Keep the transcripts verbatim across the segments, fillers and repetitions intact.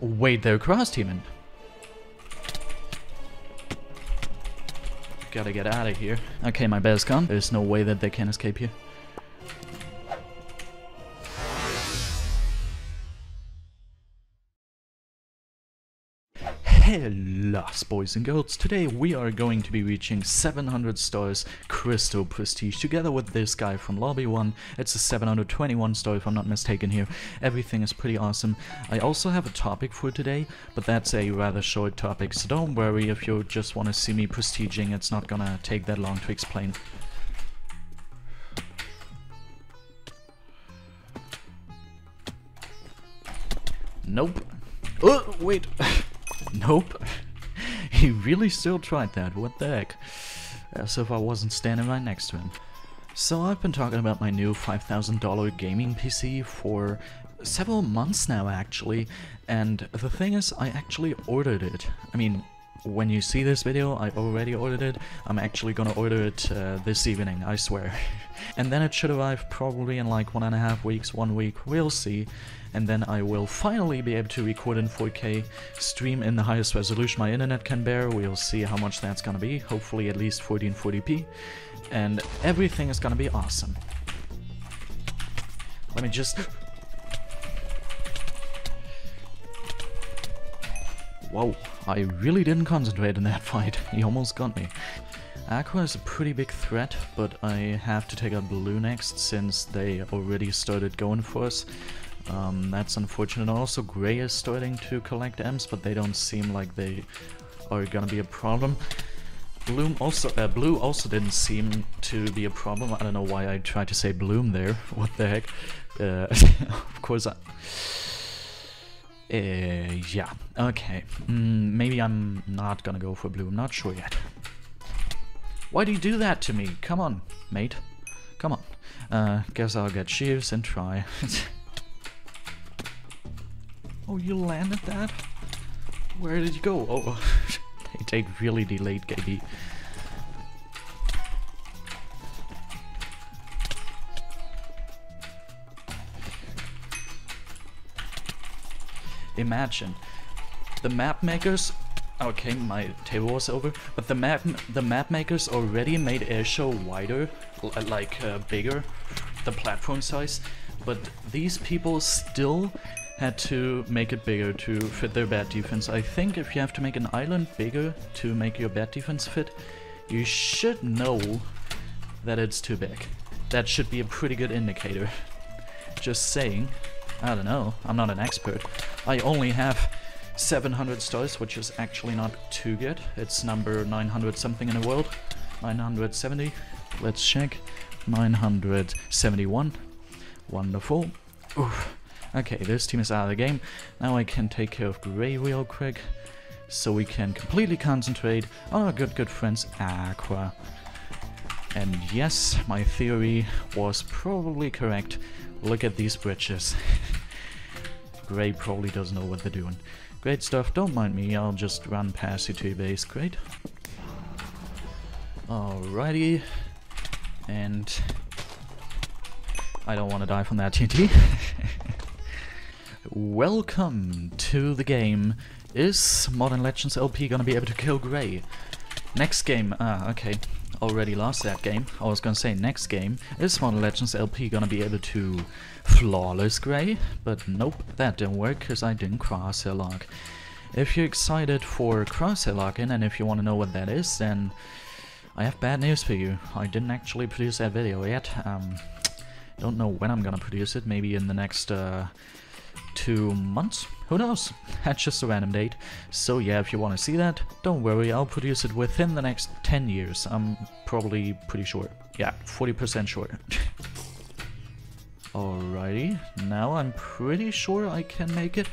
Wait though, Cross Demon. Gotta get out of here. Okay, my bear's gone. There's no way that they can escape here. Hello, boys and girls. Today we are going to be reaching seven hundred stars Crystal Prestige together with this guy from Lobby one. It's a seven hundred twenty-one star if I'm not mistaken here. Everything is pretty awesome. I also have a topic for today, but that's a rather short topic, so don't worry if you just want to see me prestiging. It's not gonna take that long to explain. Nope. Oh, wait. Nope. He really still tried that, what the heck. As if I wasn't standing right next to him. So I've been talking about my new five thousand dollar gaming P C for several months now actually, and the thing is I actually ordered it. I mean, when you see this video I already ordered it. I'm actually gonna order it uh, this evening, I swear. And then it should arrive probably in like one and a half weeks, one week, we'll see. And then I will finally be able to record in four K, stream in the highest resolution my internet can bear. We'll see how much that's gonna be, hopefully at least fourteen forty p. And everything is gonna be awesome. Let me just... Whoa, I really didn't concentrate in that fight. He almost got me. Aqua is a pretty big threat, but I have to take out Blue next since they already started going for us. Um, that's unfortunate. Also, Grey is starting to collect M's, but they don't seem like they are gonna be a problem. Bloom also, uh, Blue also didn't seem to be a problem. I don't know why I tried to say Bloom there. What the heck? Uh, of course I... Uh, yeah, okay. Mm, maybe I'm not gonna go for Blue. I'm not sure yet. Why do you do that to me? Come on, mate. Come on. Uh, guess I'll get Shears and try. Oh, you landed that? Where did you go? Oh, they take really delayed K B. Imagine. The map makers... Okay, my table was over, but the map the map makers already made Airshow wider, like uh, bigger, the platform size, but these people still had to make it bigger to fit their bad defense. I think if you have to make an island bigger to make your bad defense fit, you should know that it's too big. That should be a pretty good indicator. Just saying. I don't know, I'm not an expert. I only have seven hundred stars, which is actually not too good. It's number nine hundred something in the world. nine hundred seventy, let's check. nine hundred seventy-one, wonderful. Oof. Okay, this team is out of the game. Now I can take care of Grey real quick, so we can completely concentrate on our good, good friends Aqua. And yes, my theory was probably correct. Look at these bridges. Grey probably doesn't know what they're doing. Great stuff, don't mind me, I'll just run past you to your base, great. Alrighty, and... I don't want to die from that T N T. Welcome to the game. Is Modern Legends L P gonna be able to kill Grey? Next game, ah, okay. Already lost that game. I was gonna say next game. Is Modern Legends L P gonna be able to flawless Grey? But nope, that didn't work because I didn't crosshair lock. If you're excited for crosshair locking and if you want to know what that is, then I have bad news for you. I didn't actually produce that video yet. Um, don't know when I'm gonna produce it. Maybe in the next... Uh, two months? Who knows? That's just a random date. So yeah, if you want to see that, don't worry, I'll produce it within the next ten years. I'm probably pretty sure. Yeah, forty percent sure. Alrighty, now I'm pretty sure I can make it.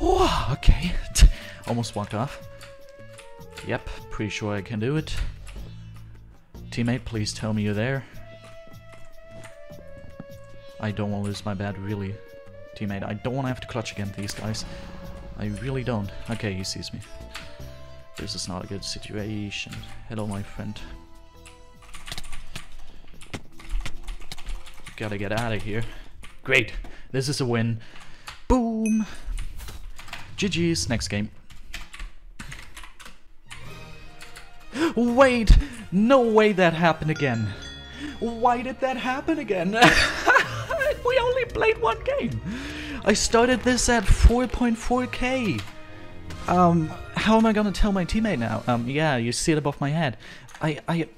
Oh, okay. Almost walked off. Yep, pretty sure I can do it. Teammate, please tell me you're there. I don't want to lose my bat, really. Teammate, I don't want to have to clutch against these guys. I really don't. Okay, he sees me. This is not a good situation. Hello, my friend. Gotta get out of here. Great. This is a win. Boom. G G's, next game. Wait! No way that happened again. Why did that happen again? We only played one game. I started this at four point four K. Um, how am I gonna tell my teammate now? Um, yeah, you see it above my head. I, I,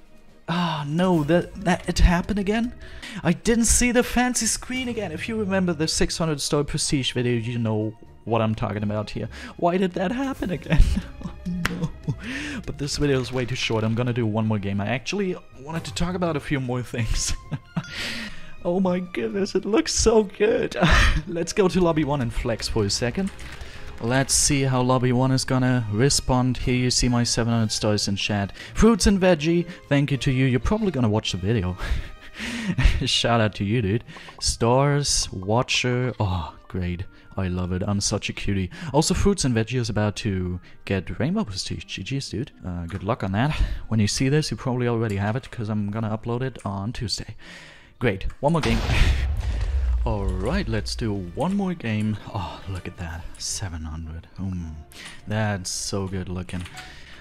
ah, oh, no, that, that, it happened again? I didn't see the fancy screen again. If you remember the six hundred Star Prestige video, you know what I'm talking about here. Why did that happen again? Oh, no. But this video is way too short. I'm gonna do one more game. I actually wanted to talk about a few more things. Oh my goodness, it looks so good. Let's go to lobby one and flex for a second. Let's see how lobby one is gonna respond. Here you see my seven hundred stars in chat. Fruits and Veggie, thank you to you. You're probably gonna watch the video. Shout out to you, dude. Stars Watcher. Oh, great. I love it. I'm such a cutie. Also, Fruits and Veggie is about to get Rainbow Prestige. G G's, dude. Uh, good luck on that. When you see this, you probably already have it, because I'm gonna upload it on Tuesday. Great. One more game. Alright, let's do one more game. Oh, look at that. seven hundred. Mm, that's so good looking.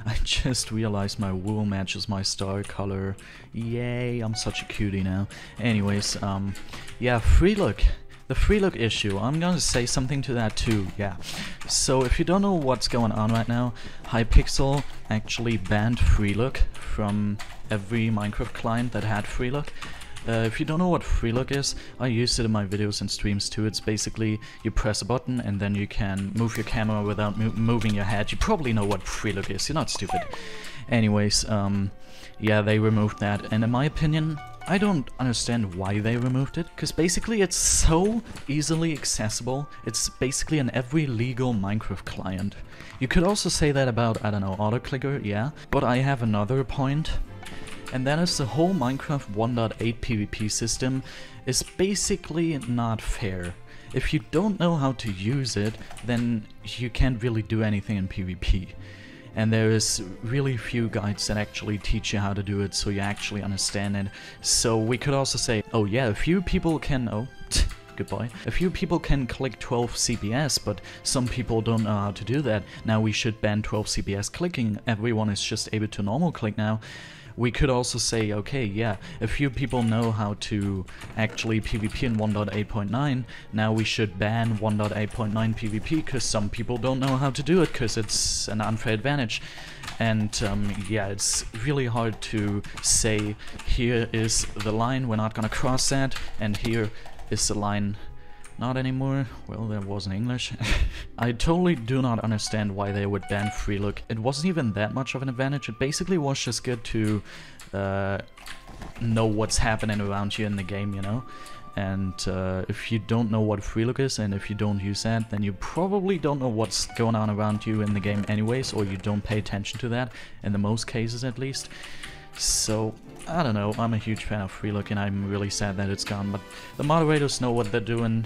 I just realized my wool matches my star color. Yay, I'm such a cutie now. Anyways, um, yeah, free look. The free look issue, I'm gonna say something to that too, yeah. So if you don't know what's going on right now, Hypixel actually banned free look from every Minecraft client that had free look. Uh, if you don't know what free look is, I use it in my videos and streams too. It's basically you press a button and then you can move your camera without mo moving your head. You probably know what free look is, you're not stupid. Anyways, um, yeah, they removed that, and in my opinion, I don't understand why they removed it, because basically it's so easily accessible. It's basically in every legal Minecraft client. You could also say that about, I don't know, AutoClicker, yeah. But I have another point, and that is the whole Minecraft one point eight PvP system is basically not fair. If you don't know how to use it, then you can't really do anything in PvP. And there is really few guides that actually teach you how to do it, so you actually understand it. So we could also say, oh yeah, a few people can... oh, goodbye. A few people can click twelve C P S, but some people don't know how to do that. Now we should ban twelve C P S clicking. Everyone is just able to normal click now. We could also say, okay, yeah, a few people know how to actually PvP in one point eight point nine, now we should ban one point eight point nine PvP, because some people don't know how to do it, because it's an unfair advantage. And um, yeah, it's really hard to say, here is the line, we're not gonna cross that, and here is the line. Not anymore. Well, there wasn't English. I totally do not understand why they would ban free look. It wasn't even that much of an advantage. It basically was just good to uh, know what's happening around you in the game, you know? And uh, if you don't know what free look is, and if you don't use that, then you probably don't know what's going on around you in the game anyways, or you don't pay attention to that, in the most cases at least. So, I don't know, I'm a huge fan of free look, and I'm really sad that it's gone, but the moderators know what they're doing.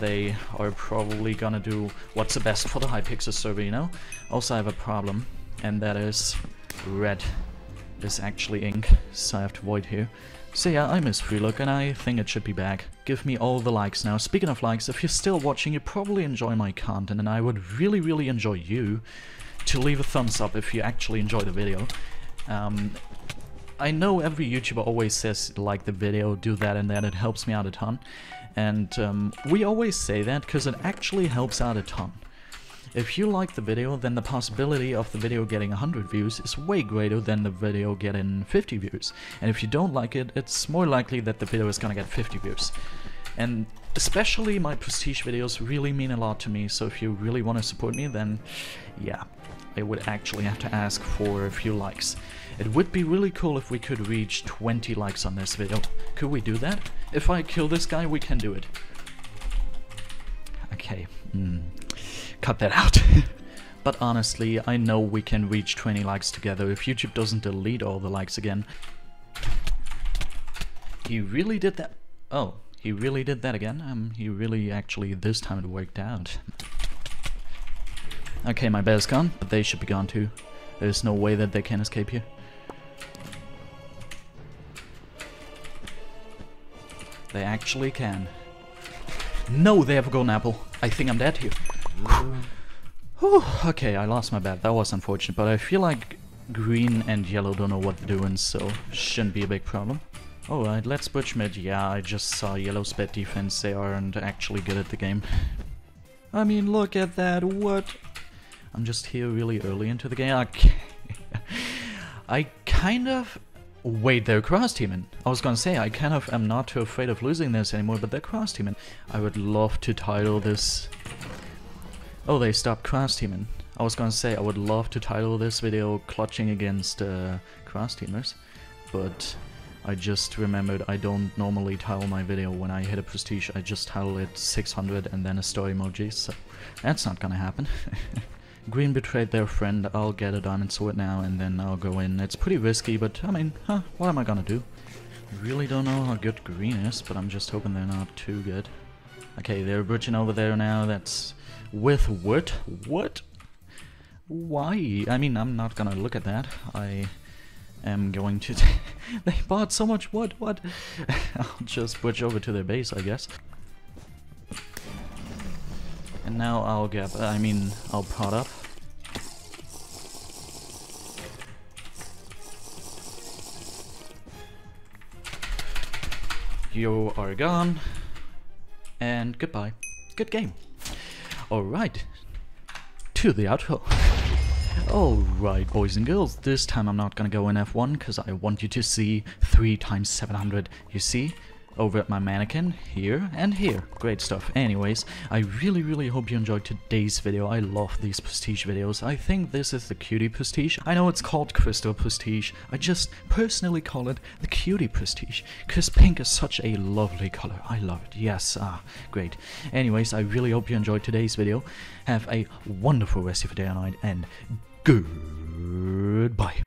They are probably gonna do what's the best for the Hypixel server, you know? Also, I have a problem, and that is red is actually ink, so I have to void here. So yeah, I miss free look, and I think it should be back. Give me all the likes now. Speaking of likes, if you're still watching, you probably enjoy my content, and I would really, really enjoy you to leave a thumbs up if you actually enjoy the video. Um, I know every YouTuber always says, like the video, do that and that, it helps me out a ton. And um, we always say that because it actually helps out a ton. If you like the video, then the possibility of the video getting one hundred views is way greater than the video getting fifty views. And if you don't like it, it's more likely that the video is gonna get fifty views. And especially my prestige videos really mean a lot to me, so if you really want to support me, then yeah. I would actually have to ask for a few likes. It would be really cool if we could reach twenty likes on this video. Could we do that? If I kill this guy, we can do it. Okay, mm. Cut that out. But honestly, I know we can reach twenty likes together if YouTube doesn't delete all the likes again. He really did that. Oh, he really did that again? Um, he really actually, this time it worked out. Okay, my bear's gone, but they should be gone too. There's no way that they can escape here. They actually can. No, they have a golden apple. I think I'm dead here. Whew, okay, I lost my bat. That was unfortunate, but I feel like green and yellow don't know what they're doing, so shouldn't be a big problem. Alright, let's push mid. Yeah, I just saw yellow's bad defense. They aren't actually good at the game. I mean, look at that. What? I'm just here really early into the game. Okay. I kind of... Wait, they're cross-teaming. I was gonna say, I kind of am not too afraid of losing this anymore, but they're cross-teaming. I would love to title this... Oh, they stopped cross-teaming. I was gonna say, I would love to title this video Clutching Against uh, Cross-Teamers, but I just remembered I don't normally title my video when I hit a prestige. I just title it six hundred and then a story emoji, so that's not gonna happen. Green betrayed their friend. I'll get a diamond sword now and then I'll go in. It's pretty risky, but I mean, huh, what am I gonna do? I really don't know how good green is, but I'm just hoping they're not too good. Okay, they're bridging over there now. That's with what? What? Why? I mean, I'm not gonna look at that. I am going to... They bought so much wood, what? I'll just bridge over to their base, I guess. And now I'll get, I mean, I'll pot up. You are gone. And goodbye. Good game. Alright. To the outro. Alright, boys and girls, this time I'm not gonna go in F one, because I want you to see three times seven hundred. You see? Over at my mannequin, here and here. Great stuff. Anyways, I really really hope you enjoyed today's video. I love these prestige videos. I think this is the cutie prestige. I know it's called Crystal Prestige. I just personally call it the cutie prestige because pink is such a lovely color. I love it. Yes, ah, great. Anyways, I really hope you enjoyed today's video. Have a wonderful rest of your day and night, and goodbye.